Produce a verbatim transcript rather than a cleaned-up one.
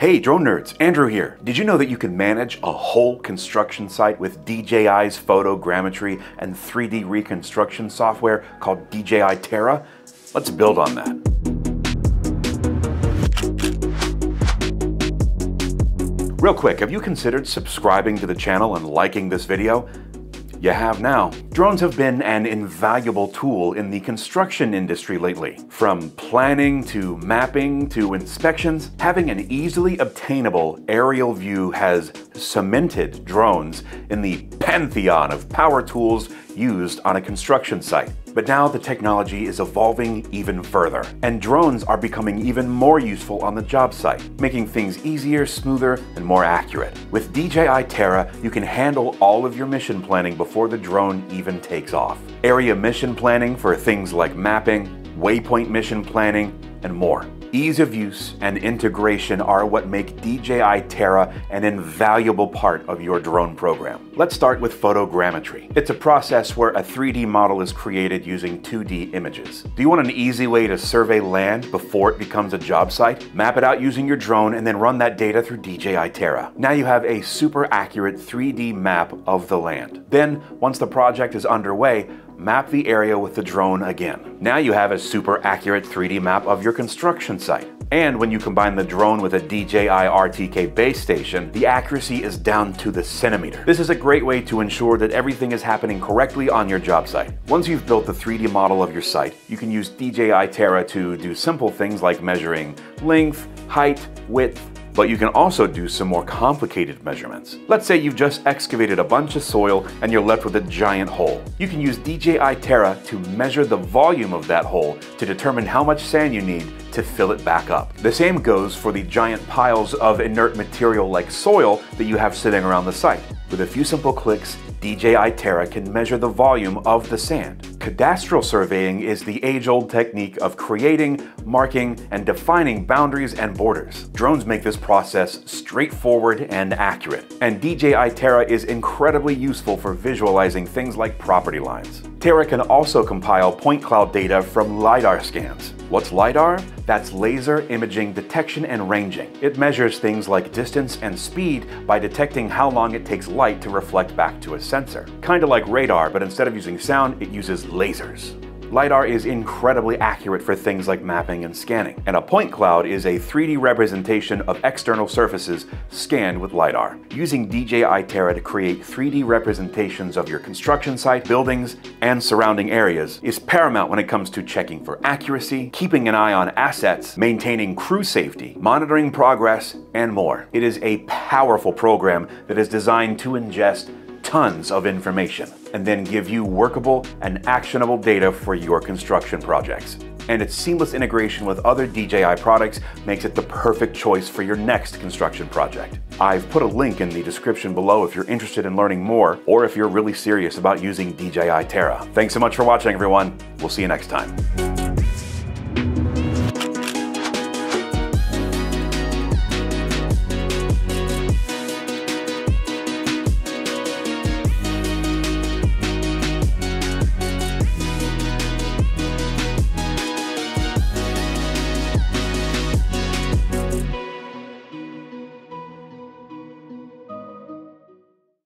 Hey Drone Nerds, Andrew here. Did you know that you can manage a whole construction site with D J I's photogrammetry and three D reconstruction software called D J I Terra? Let's build on that. Real quick, have you considered subscribing to the channel and liking this video? You have now. Drones have been an invaluable tool in the construction industry lately. From planning to mapping to inspections, having an easily obtainable aerial view has cemented drones in the pantheon of power tools used on a construction site. But now the technology is evolving even further, and drones are becoming even more useful on the job site, making things easier, smoother, and more accurate. With D J I Terra, you can handle all of your mission planning before the drone even takes off. Area mission planning for things like mapping, waypoint mission planning, and more. Ease of use and integration are what make D J I Terra an invaluable part of your drone program. Let's start with photogrammetry. It's a process where a three D model is created using two D images. Do you want an easy way to survey land before it becomes a job site? Map it out using your drone and then run that data through D J I Terra. Now you have a super accurate three D map of the land. Then, once the project is underway, map the area with the drone again. Now you have a super accurate three D map of your construction site. And when you combine the drone with a D J I R T K base station, the accuracy is down to the centimeter. This is a great way to ensure that everything is happening correctly on your job site. Once you've built the three D model of your site, you can use D J I Terra to do simple things like measuring length, height, width, but you can also do some more complicated measurements. Let's say you've just excavated a bunch of soil and you're left with a giant hole. You can use D J I Terra to measure the volume of that hole to determine how much sand you need to fill it back up. The same goes for the giant piles of inert material like soil that you have sitting around the site. With a few simple clicks, D J I Terra can measure the volume of the sand. Cadastral surveying is the age-old technique of creating, marking, and defining boundaries and borders. Drones make this process straightforward and accurate, and D J I Terra is incredibly useful for visualizing things like property lines. Terra can also compile point cloud data from LiDAR scans. What's LiDAR? That's laser imaging detection and ranging. It measures things like distance and speed by detecting how long it takes light to reflect back to a sensor. Kinda like radar, but instead of using sound, it uses lasers. LiDAR is incredibly accurate for things like mapping and scanning, and a point cloud is a three D representation of external surfaces scanned with LiDAR. Using D J I Terra to create three D representations of your construction site, buildings, and surrounding areas is paramount when it comes to checking for accuracy, keeping an eye on assets, maintaining crew safety, monitoring progress, and more. It is a powerful program that is designed to ingest tons of information and then give you workable and actionable data for your construction projects. And its seamless integration with other D J I products makes it the perfect choice for your next construction project. I've put a link in the description below if you're interested in learning more or if you're really serious about using D J I Terra. Thanks so much for watching, everyone. We'll see you next time.